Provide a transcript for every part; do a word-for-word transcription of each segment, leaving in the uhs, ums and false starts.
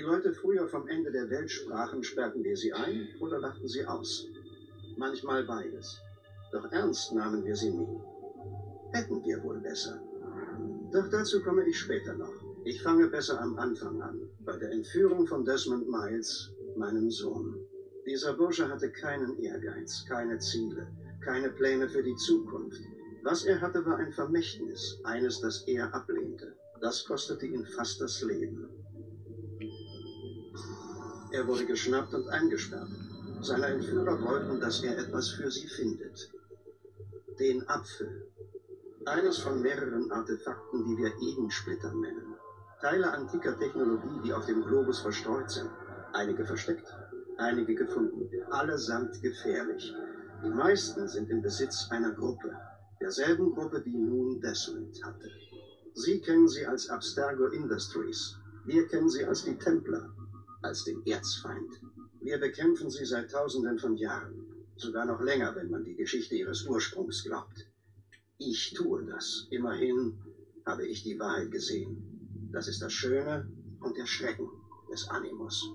die Leute früher vom Ende der Welt sprachen, sperrten wir sie ein oder lachten sie aus. Manchmal beides. Doch ernst nahmen wir sie nie. Hätten wir wohl besser. Doch dazu komme ich später noch. Ich fange besser am Anfang an, bei der Entführung von Desmond Miles, meinem Sohn. Dieser Bursche hatte keinen Ehrgeiz, keine Ziele, keine Pläne für die Zukunft. Was er hatte, war ein Vermächtnis, eines, das er ablehnte. Das kostete ihn fast das Leben. Er wurde geschnappt und eingesperrt. Seine Entführer wollten, dass er etwas für sie findet. Den Apfel. Eines von mehreren Artefakten, die wir Edensplitter nennen. Teile antiker Technologie, die auf dem Globus verstreut sind. Einige versteckt, einige gefunden. Allesamt gefährlich. Die meisten sind im Besitz einer Gruppe. Derselben Gruppe, die nun Desmond hatte. Sie kennen sie als Abstergo Industries. Wir kennen sie als die Templer, als den Erzfeind. Wir bekämpfen sie seit Tausenden von Jahren. Sogar noch länger, wenn man die Geschichte ihres Ursprungs glaubt. Ich tue das. Immerhin habe ich die Wahrheit gesehen. Das ist das Schöne und der Schrecken des Animus.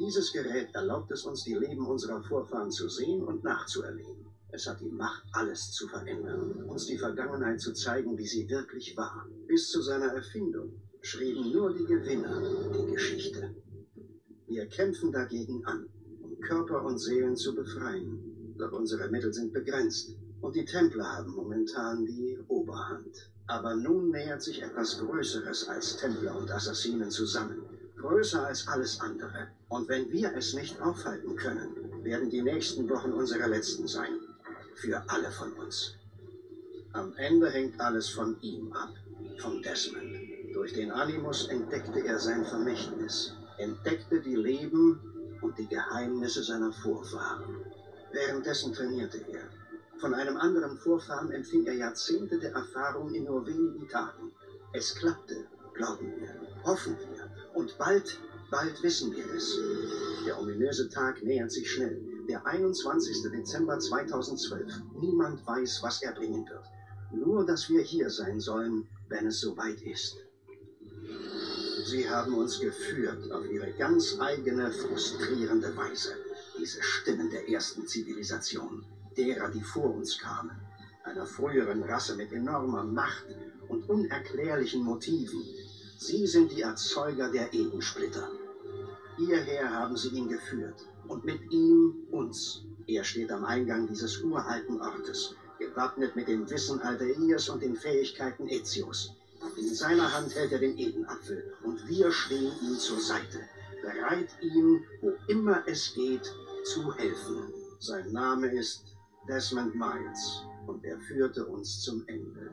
Dieses Gerät erlaubt es uns, die Leben unserer Vorfahren zu sehen und nachzuerleben. Es hat die Macht, alles zu verändern, uns die Vergangenheit zu zeigen, wie sie wirklich war. Bis zu seiner Erfindung schrieben nur die Gewinner die Geschichte. Wir kämpfen dagegen an, um Körper und Seelen zu befreien. Doch unsere Mittel sind begrenzt und die Templer haben momentan die Oberhand. Aber nun nähert sich etwas Größeres als Templer und Assassinen zusammen. Größer als alles andere. Und wenn wir es nicht aufhalten können, werden die nächsten Wochen unsere letzten sein. Für alle von uns. Am Ende hängt alles von ihm ab, von Desmond. Durch den Animus entdeckte er sein Vermächtnis, entdeckte die Leben und die Geheimnisse seiner Vorfahren. Währenddessen trainierte er. Von einem anderen Vorfahren empfing er Jahrzehnte der Erfahrung in nur wenigen Tagen. Es klappte, glauben wir, hoffen wir. Und bald, bald wissen wir es. Der ominöse Tag nähert sich schnell. Der einundzwanzigste Dezember zweitausendzwölf. Niemand weiß, was er bringen wird. Nur, dass wir hier sein sollen, wenn es soweit ist. Sie haben uns geführt auf ihre ganz eigene, frustrierende Weise. Diese Stimmen der ersten Zivilisation, derer, die vor uns kamen. Einer früheren Rasse mit enormer Macht und unerklärlichen Motiven. Sie sind die Erzeuger der Edensplitter. Hierher haben sie ihn geführt. Und mit ihm uns. Er steht am Eingang dieses uralten Ortes, gewappnet mit dem Wissen Altairs und den Fähigkeiten Ezios. In seiner Hand hält er den Edenapfel und wir stehen ihm zur Seite, bereit ihm, wo immer es geht, zu helfen. Sein Name ist Desmond Miles und er führte uns zum Ende.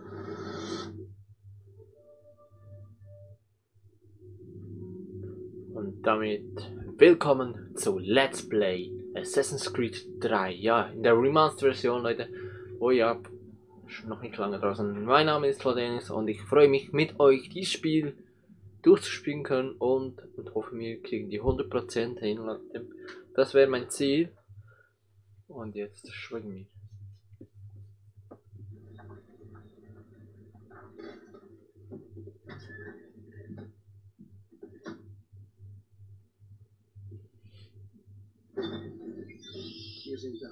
Und damit willkommen zu Let's Play Assassin's Creed drei. Ja, in der Remastered-Version, Leute. Oh ja, schon noch nicht lange draußen. Mein Name ist Claude Enix und ich freue mich, mit euch dieses Spiel durchzuspielen können und, und hoffe, wir kriegen die hundert Prozent hin, Leute. Das wäre mein Ziel. Und jetzt schwingen wir. Wir sind da.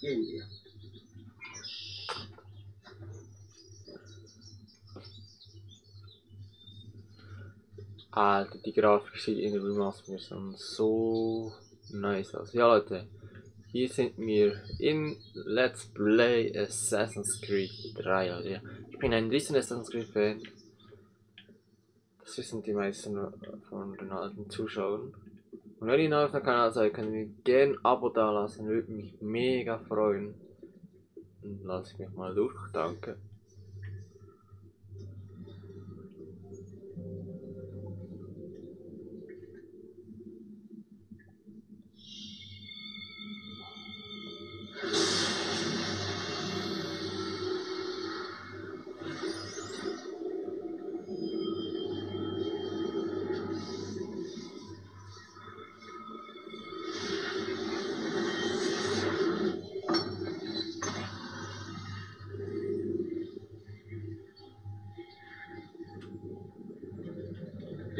Gehen wir. Alter, die Grafik sieht in der Remastered-Version so nice aus. Ja, Leute, hier sind wir in Let's Play Assassin's Creed drei. Leute. Ja. Ich bin ein riesen Assassin's Creed Fan. Das wissen die meisten von den alten Zuschauern. Und wenn ihr neu auf dem Kanal seid, könnt ihr mir gerne ein Abo da lassen. Würde mich mega freuen. Und lasse ich mich mal durch. Danke.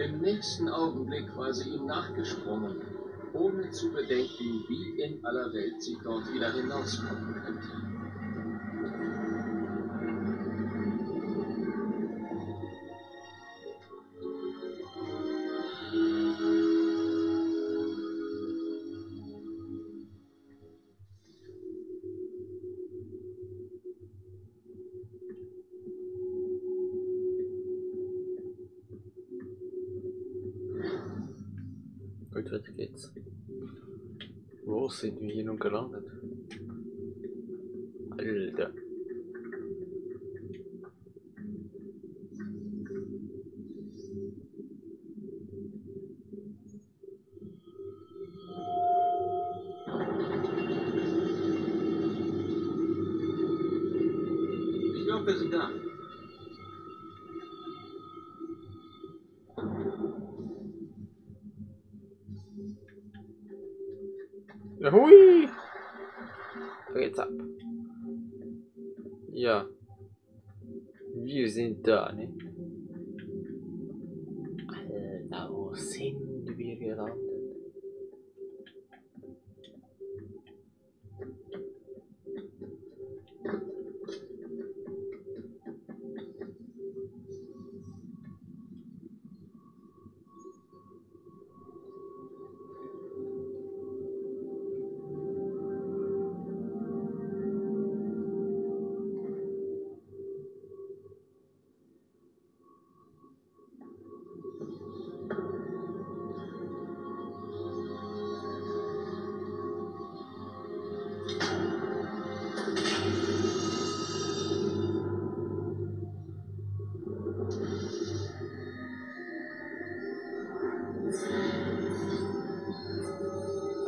Im nächsten Augenblick war sie ihm nachgesprungen, ohne zu bedenken, wie in aller Welt sie dort wieder hinauskommen könnte. Weiter geht's. Wo sind wir hier nun gelandet? Alter. Ich glaube, wir sind da. Hui! Da geht's ab. Ja. Wir sind da, ne? Alter, wo sind wir gelandet?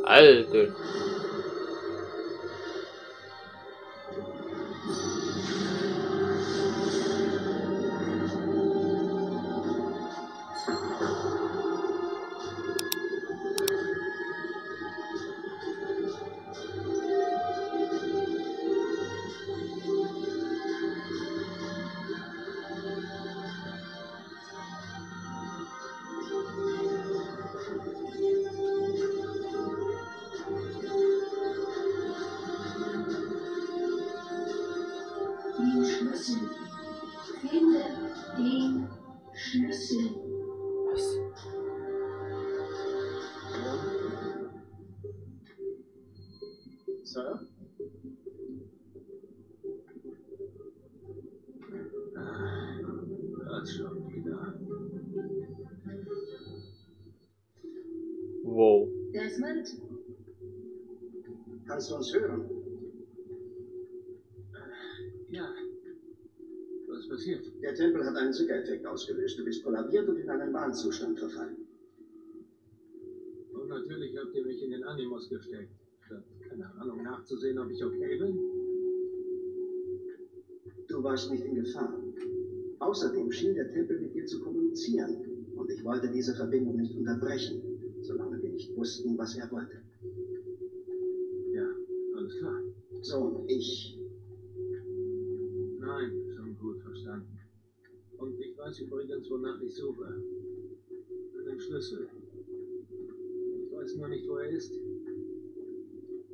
Alter. Wow. Desmond? Kannst du uns hören? Ja. Was ist passiert? Der Tempel hat einen Zigger-Effekt ausgelöst. Du bist kollabiert und in einen Wahnzustand verfallen. Und natürlich habt ihr mich in den Animus gesteckt. Keine Ahnung, nachzusehen, ob ich okay bin. Du warst nicht in Gefahr. Außerdem schien der Tempel mit dir zu kommunizieren. Und ich wollte diese Verbindung nicht unterbrechen. Solange wir nicht wussten, was er wollte. Ja, alles klar. So, und ich? Nein, schon gut verstanden. Und ich weiß übrigens, wonach ich suche. Einen Schlüssel. Ich weiß nur nicht, wo er ist.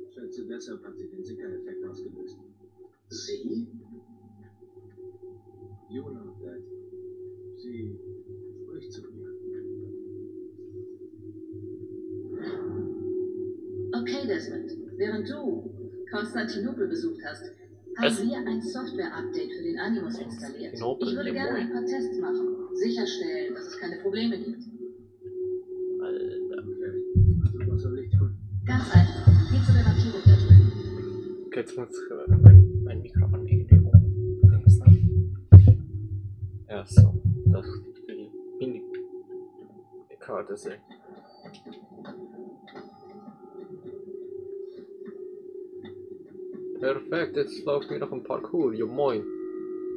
Ich schätze, deshalb hat sie den Sicherheitseffekt ausgelöst. Sie? You know that. Sie spricht zu mir. Okay, Desmond, während du Konstantinopel besucht hast, haben wir ein Software-Update für den Animus installiert. Ich würde gerne ein paar Tests machen, sicherstellen, dass es keine Probleme gibt. Alter. Okay. Was soll ich tun? Ganz einfach. Geh zu der Lackierung. Okay, jetzt muss ich mein, mein Mikro an irgendwie oben. Ja, so. Das ist die Mini-Karte sehen. Perfekt, jetzt laufen wir noch ein Parkour. Jo moin.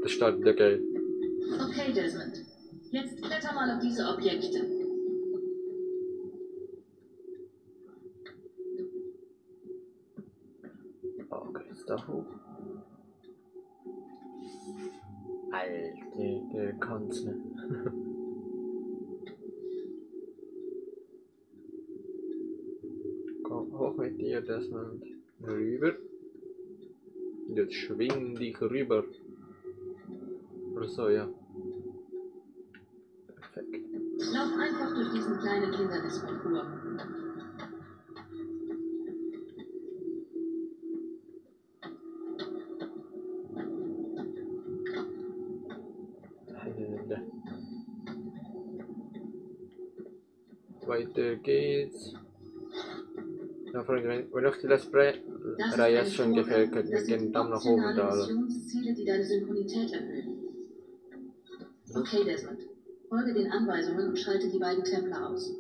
Das steigt wieder geil. Okay, Desmond. Jetzt kletter mal auf diese Objekte. Okay, jetzt da hoch. Alter, der kann's nicht. auch mit dir, Desmond. Rüber. Jetzt schwing dich rüber. Oder so, ja. Perfekt. Lauf einfach durch diesen kleinen Hindernisparcours. Weiter geht's. Ja, Freunde, wenn, wenn euch die letzte Reihe jetzt schon gefällt, könnt ihr den Daumen nach oben da lassen. Okay, Desmond. Folge den Anweisungen und schalte die beiden Templer aus.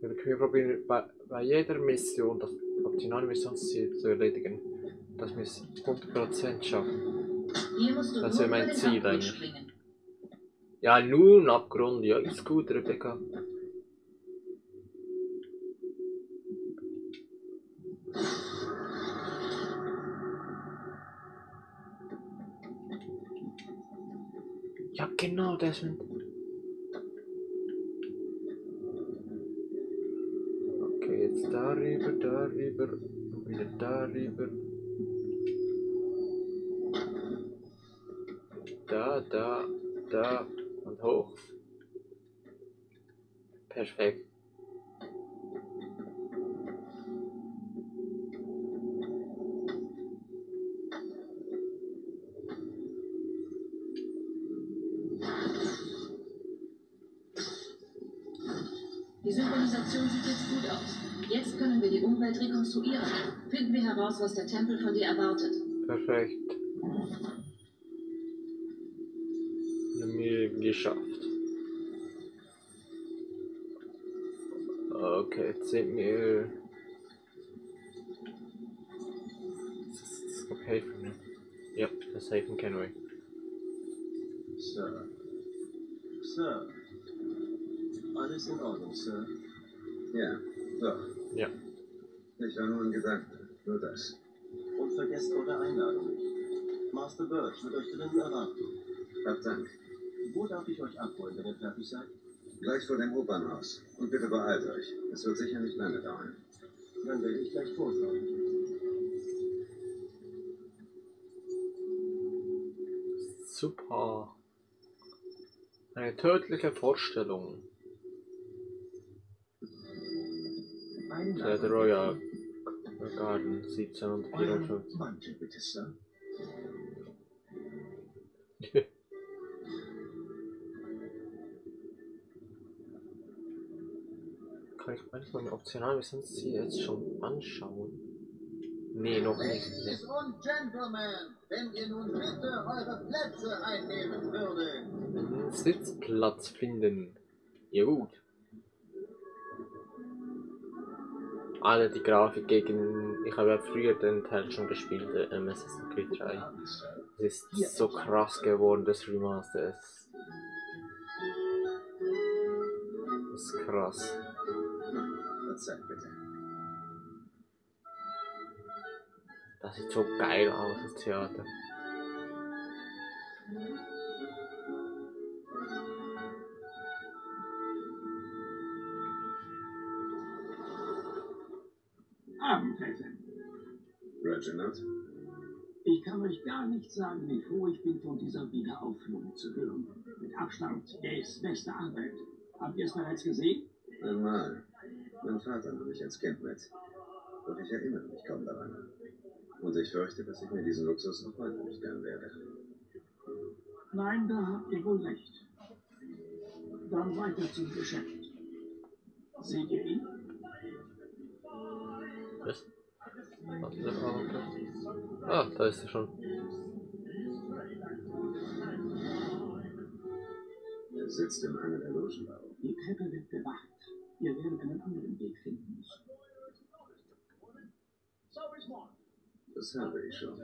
Wir können probieren, bei, bei jeder Mission das optionale Missionsziel zu erledigen. Dass wir es hundert Prozent schaffen. Das wäre mein Ziel eigentlich. Ja, nur ein Abgrund, ja, ist gut, Rebecca. Ja, genau, Desmond. Okay, jetzt darüber, darüber, wieder darüber. Da, da, da und hoch. Perfekt. Die Synchronisation sieht jetzt gut aus. Jetzt können wir die Umwelt rekonstruieren. Finden wir heraus, was der Tempel von dir erwartet. Perfekt. Geschafft. Okay, jetzt sind wir. Das kommt Hafen, ne? Ja, das Hafen Kenway. Sir. Sir. Alles in Ordnung, Sir? Ja, doch. Ja. Ich war nur in Gedanken, nur das. Und vergesst eure Einladung nicht. Master Birch wird euch drinnen erwarten. Hab Dank. Wo darf ich euch abholen, wenn ihr fertig seid? Gleich vor dem Opernhaus. Und bitte beeilt euch. Es wird sicher nicht lange dauern. Dann werde ich gleich vorfahren. Super. Eine tödliche Vorstellung. Der Royal Garden siebzehnhundertvierundfünfzig. Manche bitte, Sir. Kann ich manchmal ein optionales Ziel jetzt schon anschauen? Nee, noch nicht. Ladies und Gentlemen, wenn ihr nun bitte eure Plätze einnehmen würdet. Einen Sitzplatz finden. Ja gut. Alle die Grafik gegen... Ich habe ja früher den Teil schon gespielt, ähm, Assassin's Creed drei. Es ist so krass geworden, das Remaster ist. Das ist krass. Zeit, bitte. Das sieht so geil aus, das Theater. Abend, Kaiser. Reginald? Ich kann euch gar nicht sagen, wie froh ich bin, von dieser Wiederaufführung zu hören. Mit Abstand, er ist beste Arbeit. Habt ihr es bereits gesehen? Einmal. Mein Vater nahm mich als Kind mit, doch ich erinnere mich kaum daran. Und ich fürchte, dass ich mir diesen Luxus noch heute nicht gönnen werde. Nein, da habt ihr wohl recht. Dann weiter zum Geschäft. Seht ihr ihn? Was? Ah, da ist er schon. Er sitzt in einer der Logen. Die Treppe wird bewacht. Ihr werdet einen anderen Weg finden müssen. Das habe ich schon.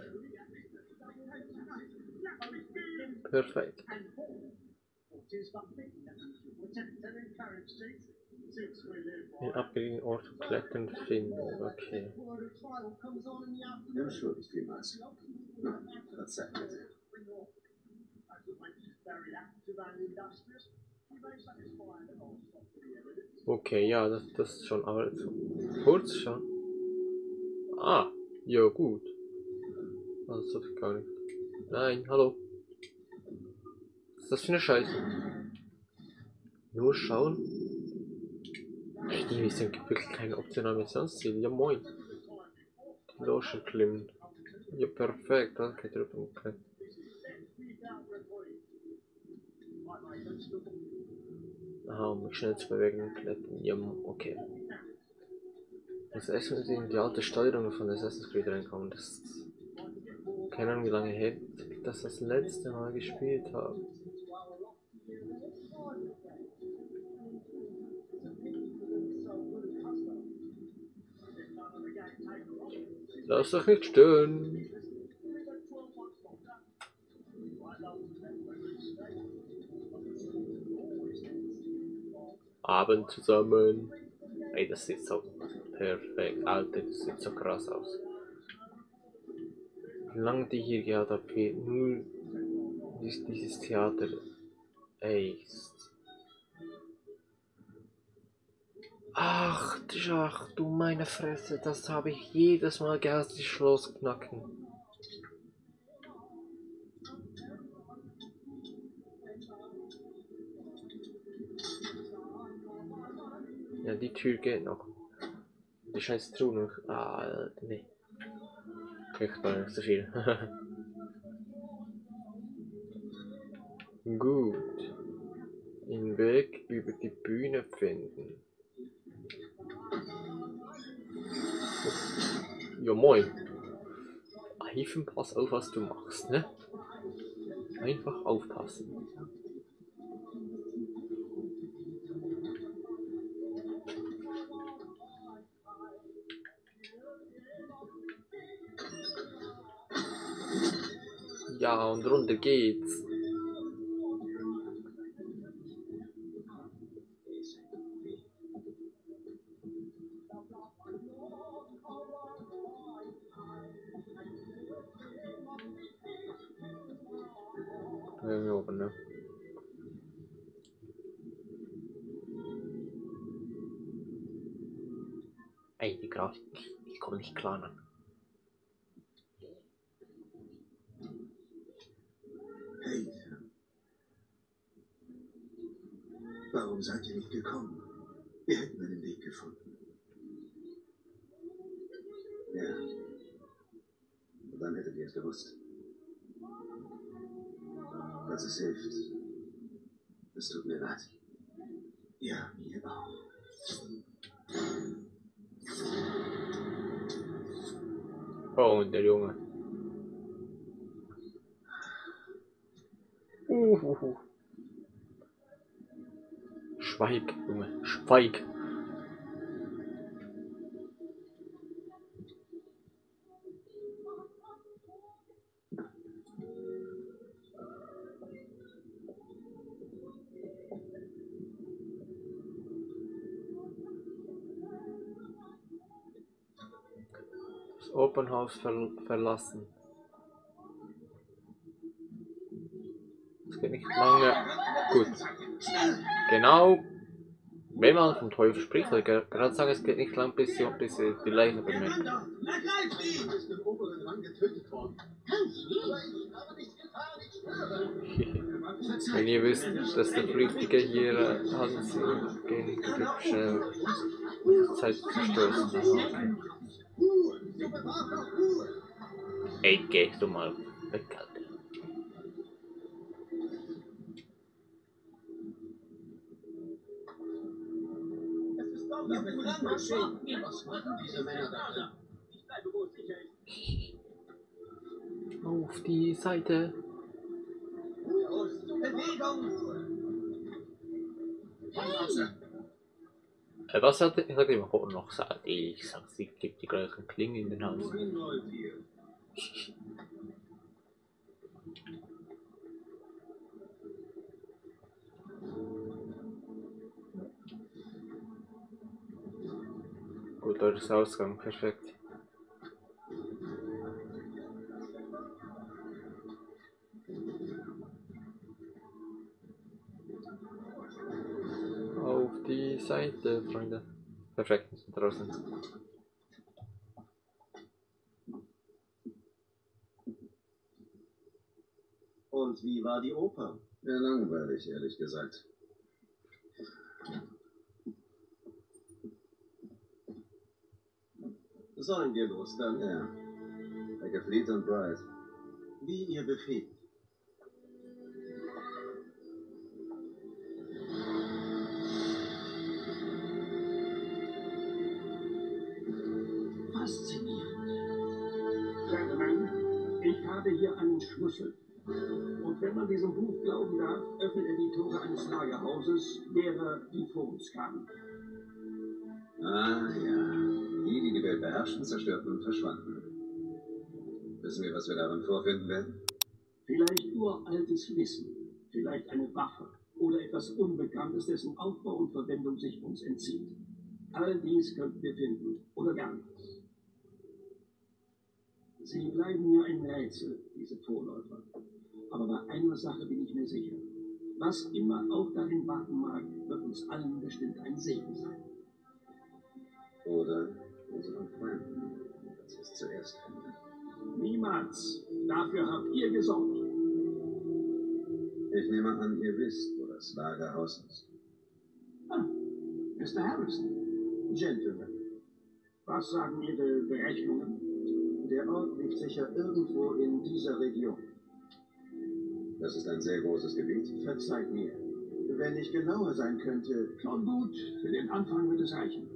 Perfekt. Den abgelegenen Ort klettern finden. Okay. Entschuldigt vielmals. Verzeiht bitte. Okay, ja, das, das ist schon alles. Kurz schon. Ah, ja gut. Das darf ich gar nicht. Nein, hallo. Was ist das für eine Scheiße? Nur schauen? Ey, die wissen wirklich keine optionalen Missionszüge. Ja moin. Die Loschen klimmen. Ja perfekt, danke drüben. Aha, um schnell zu bewegen und klettern. Ja, okay. Das erste Mal in die alte Steuerung von Assassin's Creed reinkommen. Das ist keine Ahnung, wie lange her, dass das letzte Mal gespielt habe. Lass doch nicht stören. Abend zusammen. Ey, das sieht so perfekt, Alter, das sieht so krass aus. Wie lange die hier gehabt habe, nur dieses, dieses Theater. Ey. Ach, ach, du meine Fresse, das habe ich jedes Mal gehasst, das Schloss knacken. Ja, die Tür geht noch. Die scheiß Truhe noch. Ah, nee. Kriegt man nicht so viel. Gut. Den Weg über die Bühne finden. Ja moin. Einfach pass auf, was du machst, ne? Einfach aufpassen. Ja, und runter geht's. Irgendwie oben, ne? Ey, die Grafik, ich komme nicht klar an. Warum seid ihr nicht gekommen? Wir hätten einen Weg gefunden. Ja. Und dann hättet ihr es gewusst. Was es hilft. Es tut mir leid. Ja, mir auch. Oh, und der Junge. Uhuhu. Schweig, Junge, schweig. Das Open House ver verlassen. Das geht nicht lange. Gut. Genau. Wenn man vom Teufel spricht, soll ich gerade sagen, es geht nicht lang, bis sie, bis sie die Leiche bemerkt. Wenn ihr wisst, dass der Flüchtige hier hat, sie gehen schnell Zeit zu stoßen. Ey, geh du mal weg, Alter. Was machen diese Männer da? Ich bleibe wohl sicher. Auf die Seite. Hey. Was hat er? Ich sag immer, oh, noch sagt ich sag, sie gibt die gleichen Klingen in den Hals. Gut, dort ist der Ausgang, perfekt. Seite, Freunde. Perfekt, wir sind draußen. Und wie war die Oper? Ja, langweilig, ehrlich gesagt. Sollen wir los dann? Ja. Like a fleet and bride. Wie ihr befehlt. Faszinierend. Gentlemen, ich habe hier einen Schlüssel. Und wenn man diesem Buch glauben darf, öffnet er die Tore eines Lagerhauses, derer die vor uns kamen. Ah ja, die, die die Welt beherrschten, zerstörten und verschwanden. Wissen wir, was wir darin vorfinden werden? Vielleicht uraltes Wissen, vielleicht eine Waffe oder etwas Unbekanntes, dessen Aufbau und Verwendung sich uns entzieht. All dies könnten wir finden oder gar nichts. Sie bleiben nur ein Rätsel, diese Vorläufer. Aber bei einer Sache bin ich mir sicher. Was immer auch darin warten mag, wird uns allen bestimmt ein Segen sein. Oder unseren Freunden, als sie es zuerst finden. Niemals. Dafür habt ihr gesorgt. Ich nehme an, ihr wisst, wo das Lagerhaus ist. Ah, Mister Harrison. Gentlemen, was sagen Ihre Berechnungen? Der Ort liegt sicher irgendwo in dieser Region. Das ist ein sehr großes Gebiet. Verzeiht mir, wenn ich genauer sein könnte. Schon gut, für den Anfang wird es reichen.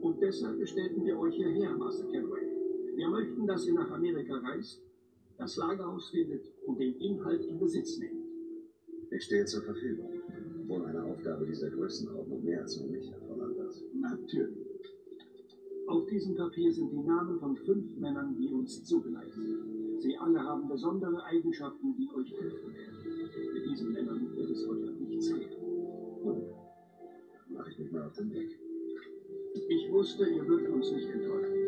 Und deshalb bestellten wir euch hierher, Master Kenway. Wir möchten, dass ihr nach Amerika reist, das Lagerhaus findet und den Inhalt in Besitz nehmt. Ich stehe zur Verfügung. Wohl eine Aufgabe dieser Größenordnung mehr als nur mich erfordern wird. Natürlich. Auf diesem Papier sind die Namen von fünf Männern, die uns zugeneigt sind. Sie alle haben besondere Eigenschaften, die euch helfen werden. Mit diesen Männern wird es euch an nichts geben. Nun, dann mache ich mich mal auf den Weg. Ich wusste, ihr würdet uns nicht enttäuschen.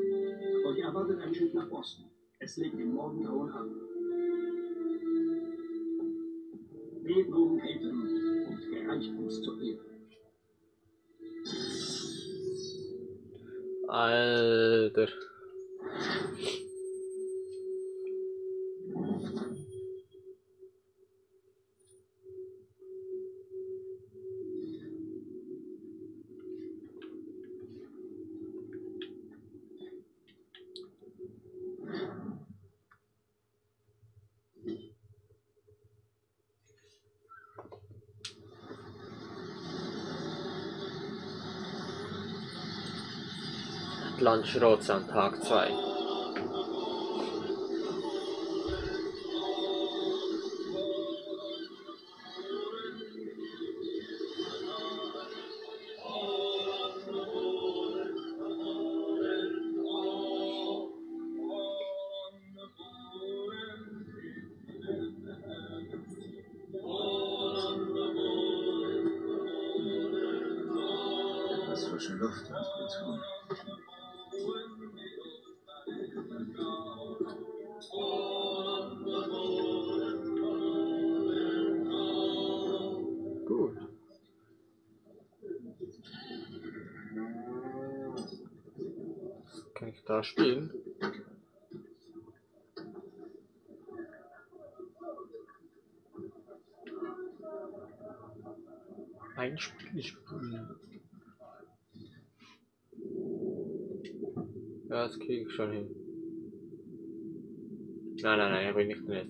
Euch erwartet ein Schiff nach Osten. Es legt im Morgengrauen an. Beten um Helden und gereicht uns zur Ehre. Alter. Landschrotz an Tag zwei. Etwas frische Luft und Beton. Da stehen. Ein Spiel spielen. Ja, das kriege ich schon hin. Nein, nein, nein, habe ich nicht mehr.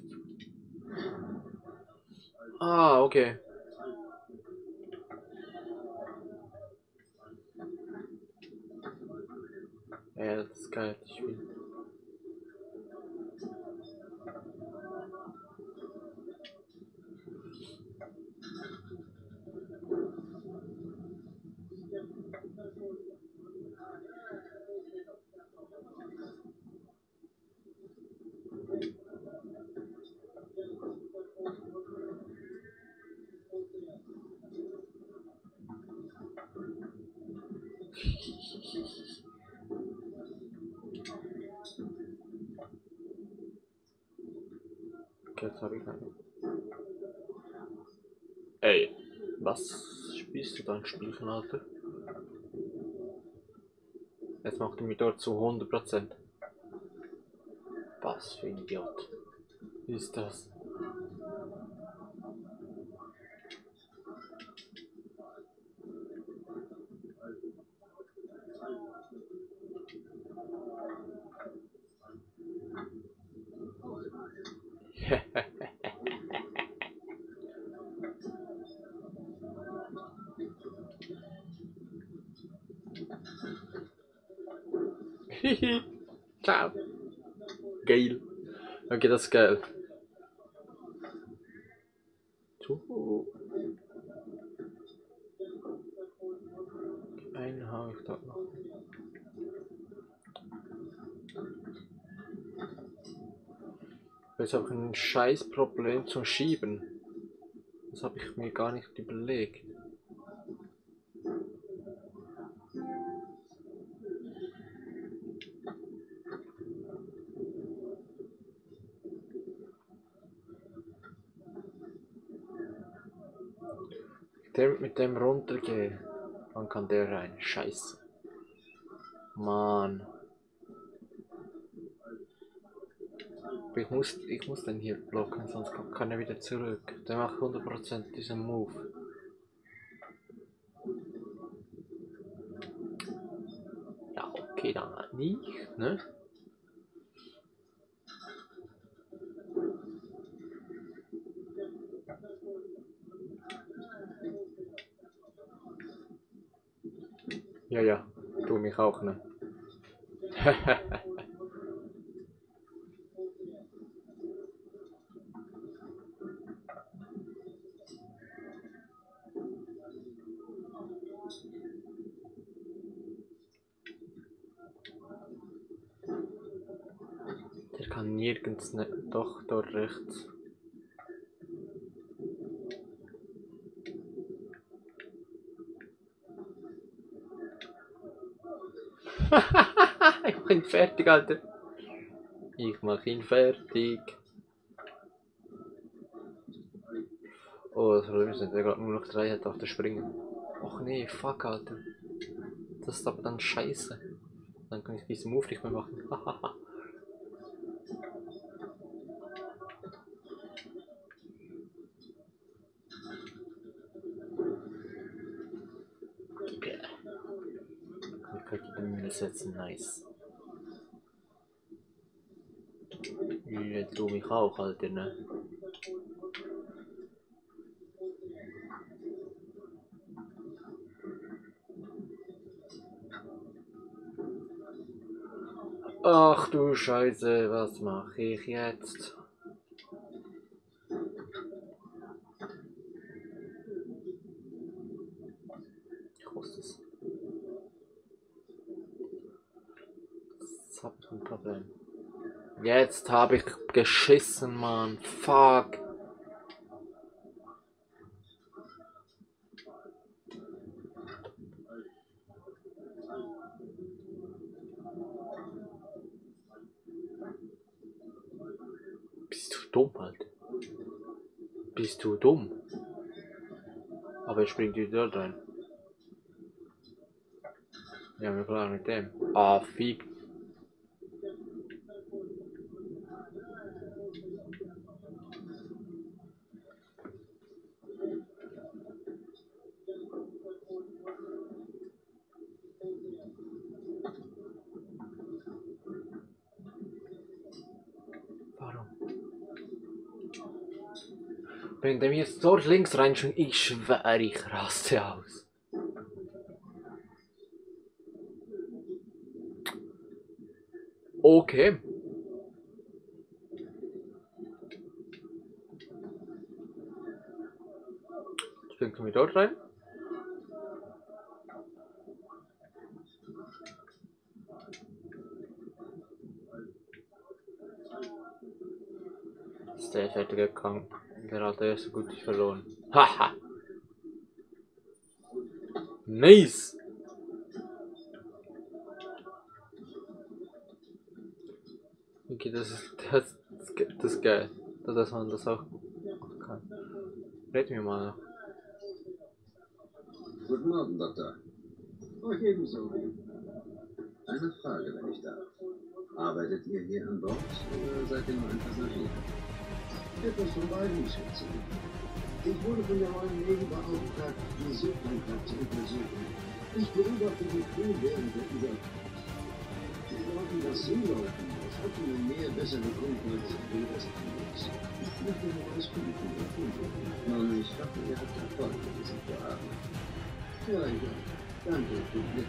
Ah, okay. Ja, das ist geil, das Spiel. Jetzt habe ich keine. Ey, was spielst du da ein Spielchen, Alter? Jetzt macht er mich dort zu hundert Prozent. Was für ein Idiot ist das? Hihi, ciao. Geil. Okay, das ist geil. Einen habe ich dort noch. Jetzt habe ich ein scheiß Problem zum Schieben. Das habe ich mir gar nicht überlegt. Der mit dem runtergehen, dann kann der rein. Scheiße. Mann. Ich muss, ich muss den hier blocken, sonst kann er wieder zurück. Der macht hundert Prozent diesen Move. Ja, okay, dann nicht, ne? Ja, ja, tu mich auch, ne? Der kann nirgends, ne? Doch, dort rechts. Ich mach ihn fertig, Alter. Ich mach ihn fertig. Oh, das Problem ist nicht, der gerade nur noch drei hat auf der Springen. Och nee, fuck, Alter. Das ist aber dann scheiße. Dann kann ich diesen Move nicht mehr machen. Jetzt nice. Ja, tu mich auch, Alter, ne? Ach du Scheiße, was mache ich jetzt? Jetzt habe ich geschissen, Mann. Fuck. Bist du dumm, Alter? Bist du dumm? Aber er springt wieder dort rein. Ja, wir planen mit dem. Ah, fick. Wenn der mir jetzt dort links reinschwingt, ich schwöre, ich raste aus. Okay. Springen wir dort rein. Ist der fertig gegangen? Gerade erst so gut wie verloren. Haha! Nice! Okay, das ist das, das ist geil, dass man das auch kann. Red mir mal. Guten Abend, Doktor. Euch ebenso. Eine Frage, wenn ich darf. Arbeitet ihr hier an Bord oder seid ihr nur ein Passagier? Etwas von beiden, schätze ich. Ich wurde von der neuen Leben beauftragt, die Südeintrag zu untersuchen. Ich beobachte die Crew während der Überfahrt. Die Leute, das so laufen, das hat in der Nähe besser gefunden als die Rest Animus. Ich möchte nur ausfinden, was tun wollen. Nun, ich hoffe, ihr habt Erfolg mit diesem Vorhaben. Ja, egal. Danke für den Blick.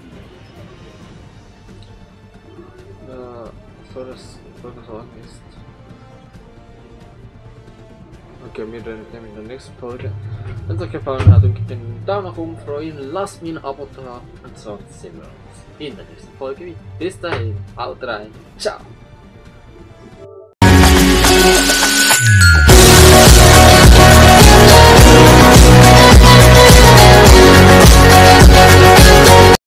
Äh, so das vorgetragen ist. Okay, wir reden in der nächsten Folge. Wenn es euch gefallen hat und gebt einen Daumen nach oben, freuen, lasst mir ein Abo da und sonst sehen wir uns in der nächsten Folge wieder. Bis dahin, haut rein, ciao!